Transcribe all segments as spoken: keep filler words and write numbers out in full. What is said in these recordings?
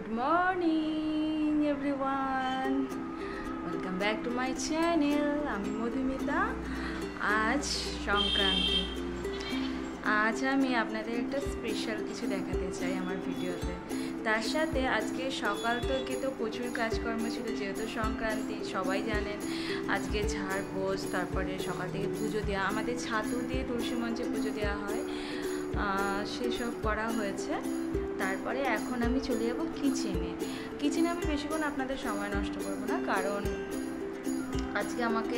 Good morning everyone, welcome back to my channel. আমি মধুমিতা। আজ সংক্রান্তি। আজ আমি আপনাদের একটা স্পেশাল কিছু দেখাতে চাই আমার ভিডিওতে। তার সাথে আজকে সকাল থেকে তো প্রচুর কাজকর্ম ছিল, যেহেতু সংক্রান্তি সবাই জানেন। আজকে ঝাড় পোছ, তারপরে সকাল থেকে পুজো দেওয়া, আমাদের ছাতু দিয়ে তুলসী মঞ্চে পুজো দেওয়া হয়, সেসব করা হয়েছে। তারপরে এখন আমি চলে যাব কিচেনে। কিচেনে আমি বেশিক্ষণ আপনাদের সময় নষ্ট করব না, কারণ আজকে আমাকে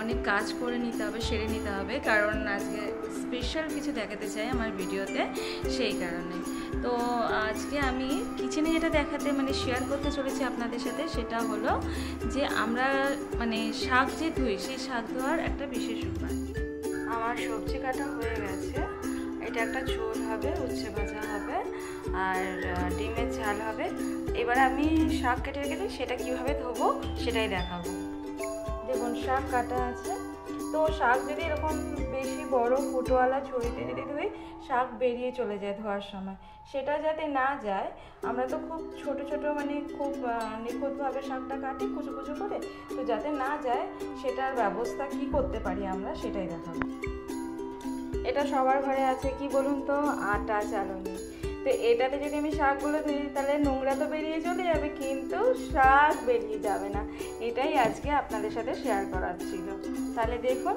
অনেক কাজ করে নিতে হবে, সেরে নিতে হবে, কারণ আজকে স্পেশাল কিছু দেখাতে চাই আমার ভিডিওতে, সেই কারণে। তো আজকে আমি কিচেনে যেটা দেখাতে মানে শেয়ার করতে চলেছি আপনাদের সাথে, সেটা হলো যে আমরা মানে শাক যে ধুই, সেই শাক ধোয়ার একটা বিশেষ উপায়। আমার সবজি কাটা হয়ে গেছে, এটা একটা ঝোল হবে, উচ্ছে ভাজা হবে আর ডিমের ঝাল হবে। এবার আমি শাক কেটে রেখে দিই, সেটা কীভাবে ধোবো সেটাই দেখাবো। দেখুন শাক কাটা আছে, তো শাক যদি এরকম বেশি বড় ফুটোওয়ালা ছড়িতে যদি ধুই, শাক বেরিয়ে চলে যায় ধোয়ার সময়, সেটা যাতে না যায় আমরা তো খুব ছোট ছোট মানে খুব নিখুঁতভাবে শাকটা কাটি কুচো কুচো করে, তো যাতে না যায় সেটার ব্যবস্থা কি করতে পারি আমরা সেটাই দেখাবো। এটা সবার ঘরে আছে, কি বলুন তো, আটা চালনি। তো এটাতে যদি আমি শাকগুলো ধুই তাহলে নোংরা তো বেরিয়ে চলে যাবে, কিন্তু শাক বেরিয়ে যাবে না, এটাই আজকে আপনাদের সাথে শেয়ার করার ছিল। তাহলে দেখুন,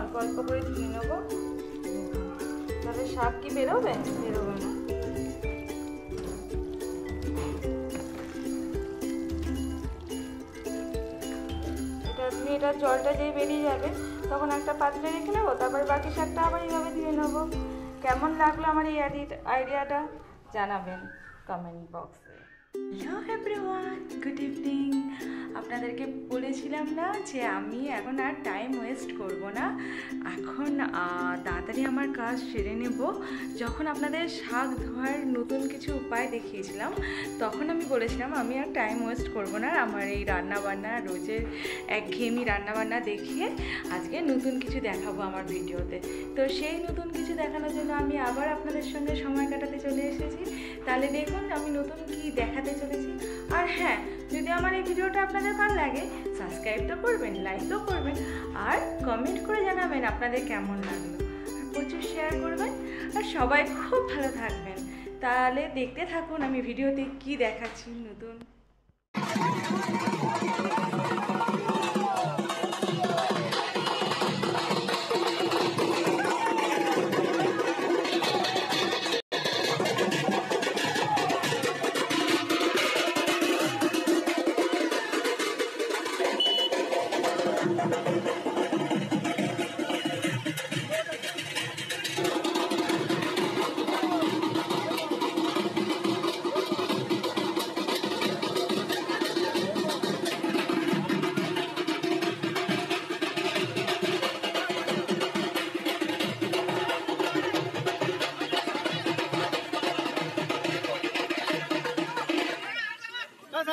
অল্প অল্প করে ধুয়ে নেবো, তাহলে শাক কি বেরোবে? বেরোবে না। এটা আপনি এটা জলটা যেই বেরিয়ে যাবে তখন একটা পাত্রে রেখে নেবো, তারপর বাকি শাকটা আবার এইভাবে ধুয়ে নেবো। কেমন লাগলো আমার এই আইডিয়াটা জানাবেন কমেন্ট বক্সে। Hello everyone, good evening. আপনাদেরকে বলেছিলাম না যে আমি এখন আর টাইম ওয়েস্ট করব না, এখন তাড়াতাড়ি আমার কাজ সেরে নেব। যখন আপনাদের শাক ধোয়ার নতুন কিছু উপায় দেখিয়েছিলাম তখন আমি বলেছিলাম আমি আর টাইম ওয়েস্ট করব না, আমার এই রান্নাবান্না রোজের একঘেয়েমি রান্নাবান্না দেখিয়ে আজকে নতুন কিছু দেখাবো আমার ভিডিওতে। তো সেই নতুন কিছু দেখানোর জন্য আমি আবার আপনাদের সঙ্গে সময় কাটাতে চলে এসেছি। তাহলে দেখুন আমি নতুন কি দেখাতে চলেছি। আর হ্যাঁ, যদি আমার এই ভিডিওটা আপনাদের ভালো লাগে সাবস্ক্রাইব তো করবেন, লাইক তো করবেন, আর কমেন্ট করে জানাবেন আপনাদের কেমন লাগলো, আর প্রচুর শেয়ার করবেন, আর সবাই খুব ভালো থাকবেন। তাহলে দেখতে থাকুন আমি ভিডিওতে কি দেখাচ্ছি নতুন।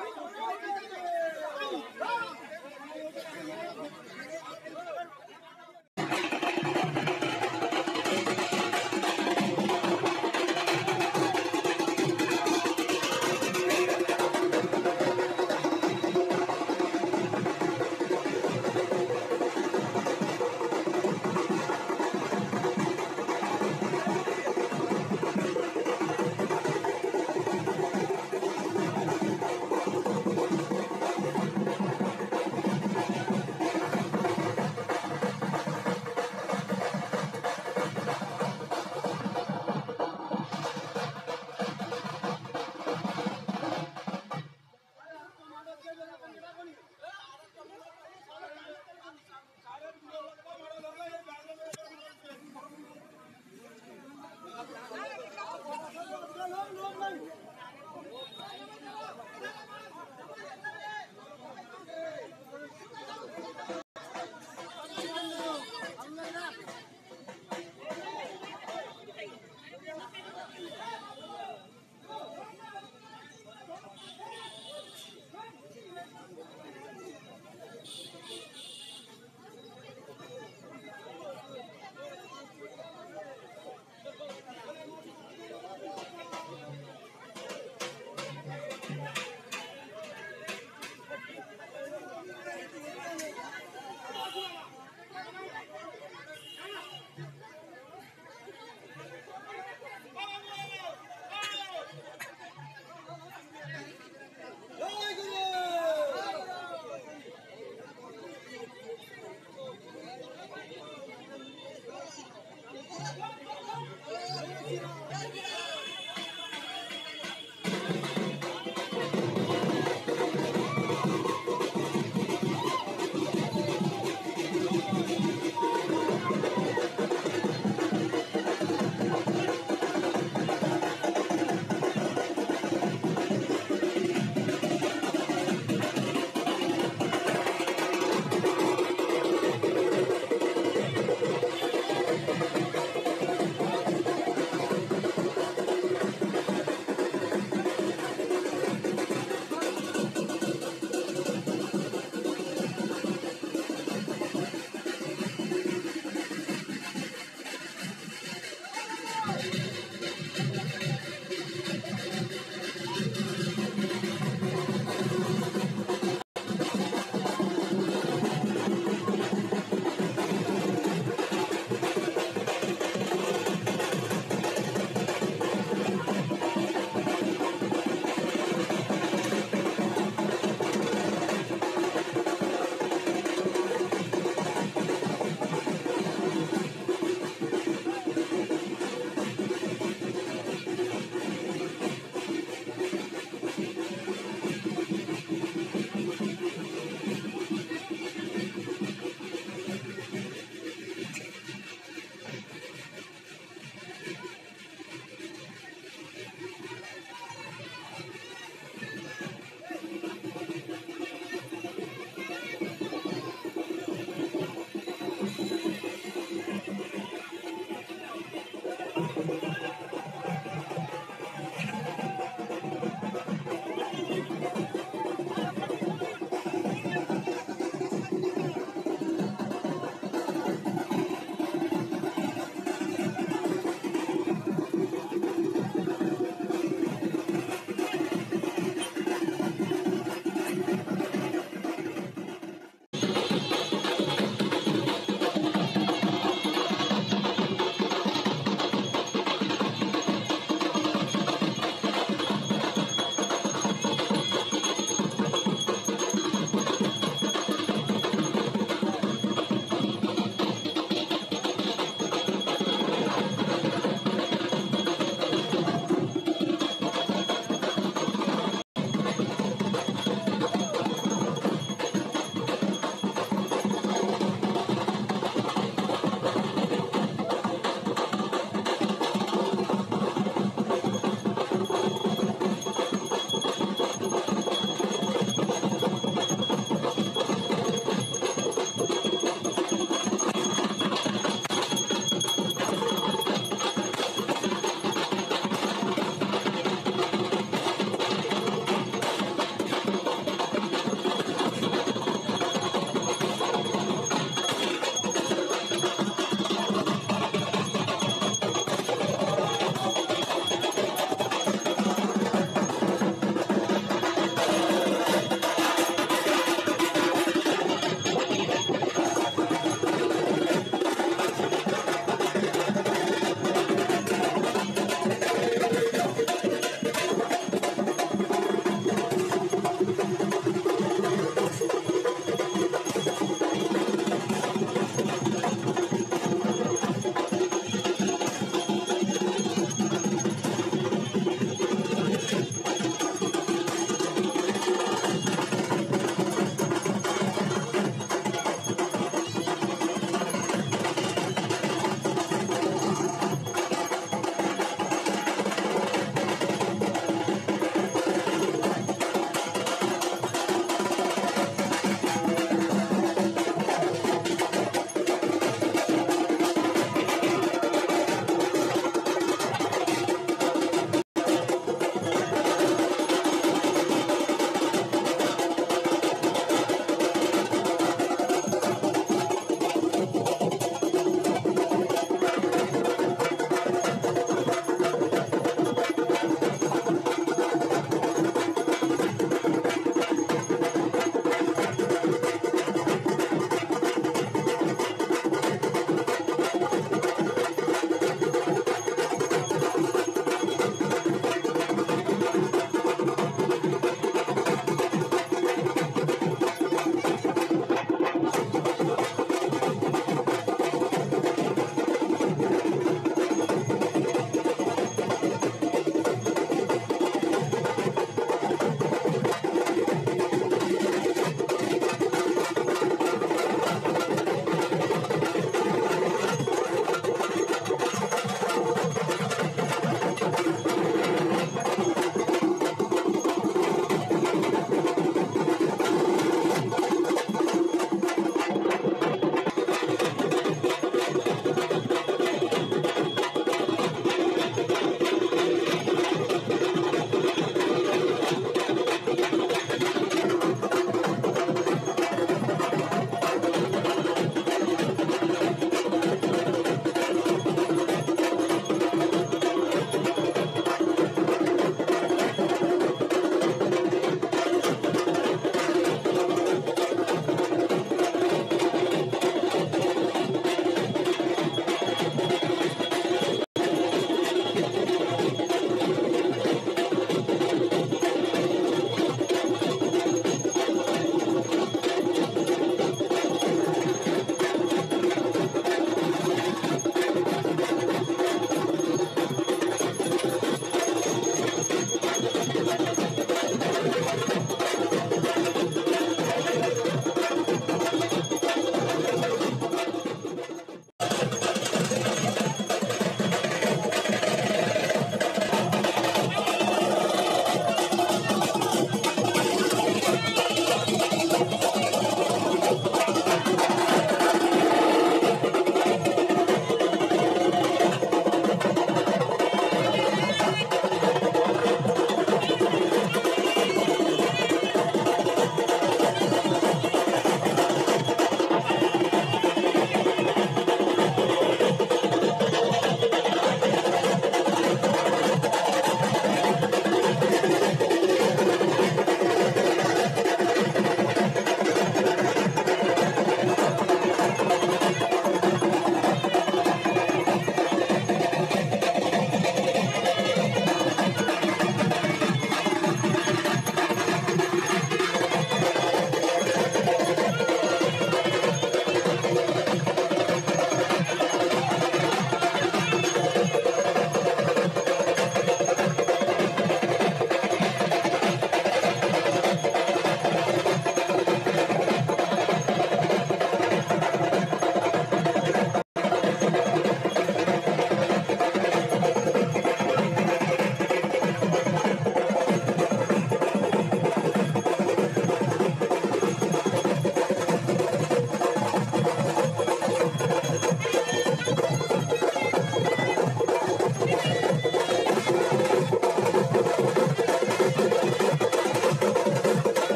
Hello.